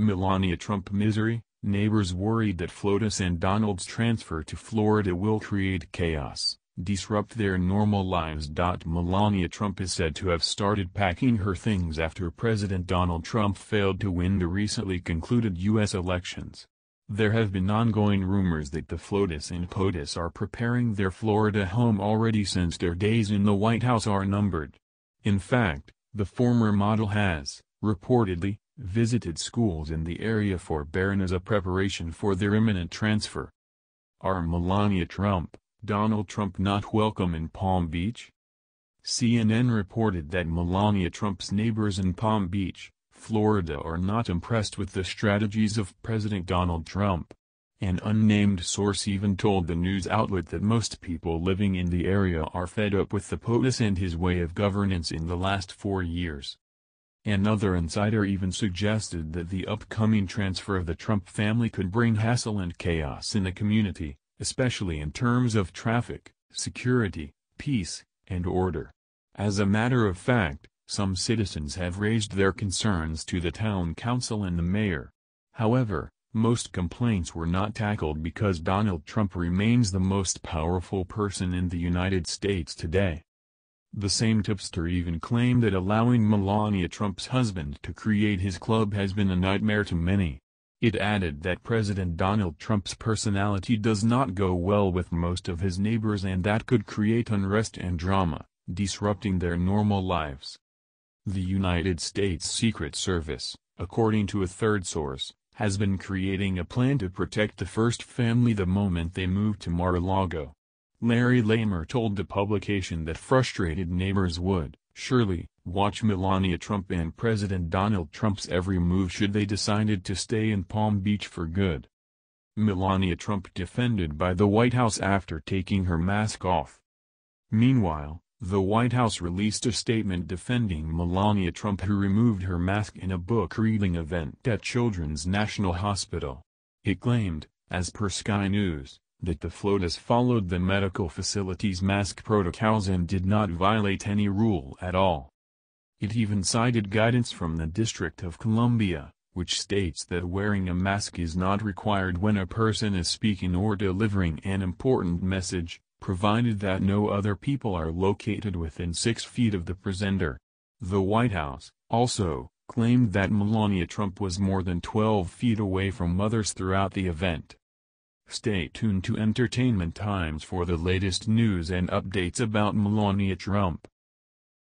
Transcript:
Melania Trump misery, neighbors worried that FLOTUS and Donald's transfer to Florida will create chaos, disrupt their normal lives. Melania Trump is said to have started packing her things after President Donald Trump failed to win the recently concluded U.S. elections. There have been ongoing rumors that the FLOTUS and POTUS are preparing their Florida home already since their days in the White House are numbered. In fact, the former model has, reportedly, visited schools in the area for Barron as a preparation for their imminent transfer. Are Melania Trump, Donald Trump not welcome in Palm Beach? CNN reported that Melania Trump's neighbors in Palm Beach, Florida are not impressed with the strategies of President Donald Trump. An unnamed source even told the news outlet that most people living in the area are fed up with the POTUS and his way of governance in the last 4 years. Another insider even suggested that the upcoming transfer of the Trump family could bring hassle and chaos in the community, especially in terms of traffic, security, peace, and order. As a matter of fact, some citizens have raised their concerns to the town council and the mayor. However, most complaints were not tackled because Donald Trump remains the most powerful person in the United States today. The same tipster even claimed that allowing Melania Trump's husband to create his club has been a nightmare to many. It added that President Donald Trump's personality does not go well with most of his neighbors and that could create unrest and drama, disrupting their normal lives. The United States Secret Service, according to a third source, has been creating a plan to protect the first family the moment they move to Mar-a-Lago. Larry Lamer told the publication that frustrated neighbors would, surely, watch Melania Trump and President Donald Trump's every move should they decided to stay in Palm Beach for good. Melania Trump defended by the White House after taking her mask off. Meanwhile, the White House released a statement defending Melania Trump who removed her mask in a book-reading event at Children's National Hospital. It claimed, as per Sky News, that the FLOTUS followed the medical facility's mask protocols and did not violate any rule at all. It even cited guidance from the District of Columbia, which states that wearing a mask is not required when a person is speaking or delivering an important message, provided that no other people are located within 6 feet of the presenter. The White House, also, claimed that Melania Trump was more than 12 feet away from others throughout the event. Stay tuned to Entertainment Times for the latest news and updates about Melania Trump.